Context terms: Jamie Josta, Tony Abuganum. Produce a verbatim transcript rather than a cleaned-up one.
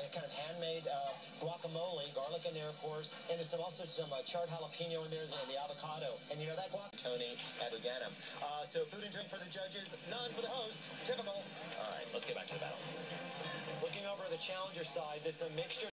uh, kind of handmade uh, guacamole, garlic in there, of course, and there's some, also some uh, charred jalapeno in there, and the avocado, and you know that guac. Tony Abuganum. Uh, so food and drink for the judges, none for the host. Typical. All right, let's get back to the battle. Looking over the challenger side, there's a mixture.